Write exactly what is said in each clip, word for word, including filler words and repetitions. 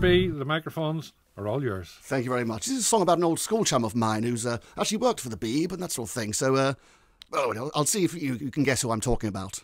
Mister B, the microphones are all yours. Thank you very much. This is a song about an old school chum of mine who's uh, actually worked for the Beeb and that sort of thing. So, uh, oh, I'll see if you, you can guess who I'm talking about.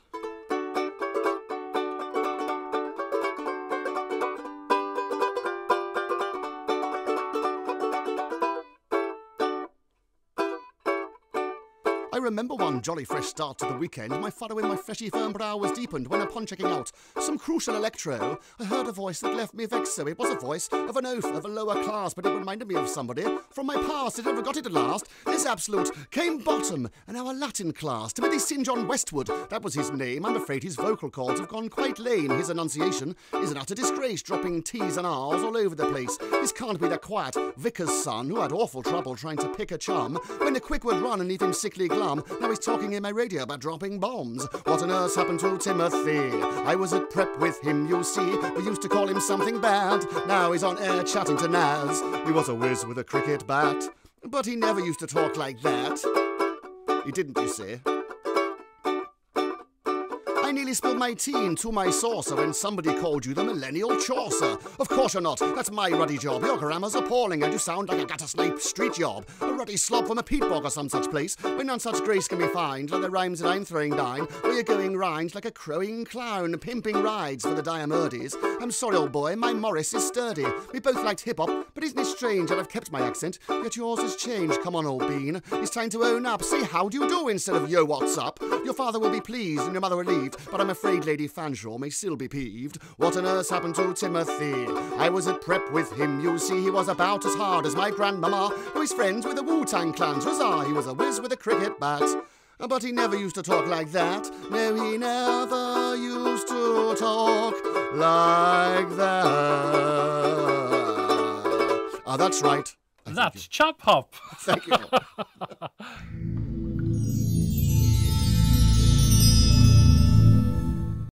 I remember one jolly fresh start to the weekend, my furrow in my fleshy firm brow was deepened when upon checking out some crucial electro, I heard a voice that left me vexed, so it was a voice of an oaf of a lower class, but it reminded me of somebody from my past, it ever got it at last, this absolute came bottom, and our Latin class, Timothy Saint John Westwood, that was his name, I'm afraid his vocal cords have gone quite lame, his enunciation is an utter disgrace, dropping T's and R's all over the place, this can't be the quiet vicar's son, who had awful trouble trying to pick a chum, when the quick would run and leave him sickly glum. Now he's talking in my radio about dropping bombs. What on earth's happened to Timothy? I was at prep with him, you see. We used to call him something bad. Now he's on air chatting to Naz. He was a whiz with a cricket bat. But he never used to talk like that. He didn't, you see. I nearly spilled my tea into my saucer when somebody called you the millennial Chaucer. Of course you're not, that's my ruddy job. Your grammar's appalling and you sound like a gutter-snipe street job. A ruddy slob from a peat bog or some such place, where none such grace can be fined, like the rhymes that I'm throwing down, where you're going round like a crowing clown, pimping rides for the Diomedes. I'm sorry, old boy, my Morris is sturdy. We both liked hip-hop, but isn't it strange that I've kept my accent, yet yours has changed. Come on, old bean, it's time to own up. Say how do you do instead of yo, what's up? Your father will be pleased and your mother relieved. But I'm afraid Lady Fanshawe may still be peeved. What on earth's happened to Timothy? I was at prep with him, you see. He was about as hard as my grandmama. Now he's friends with the Wu Tang Clan. Huzzah, he was a whiz with a cricket bat. But he never used to talk like that. No, he never used to talk like that. Ah, that's right. That's Chap Hop. Thank you.